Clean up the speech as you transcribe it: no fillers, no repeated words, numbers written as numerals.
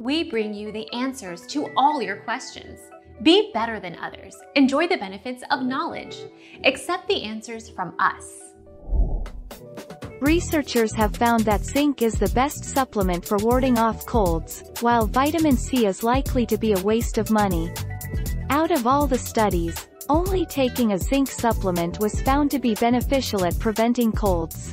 We bring you the answers to all your questions. Be better than others. Enjoy the benefits of knowledge. Accept the answers from us. Researchers have found that zinc is the best supplement for warding off colds, while vitamin C is likely to be a waste of money. Out of all the studies, only taking a zinc supplement was found to be beneficial at preventing colds.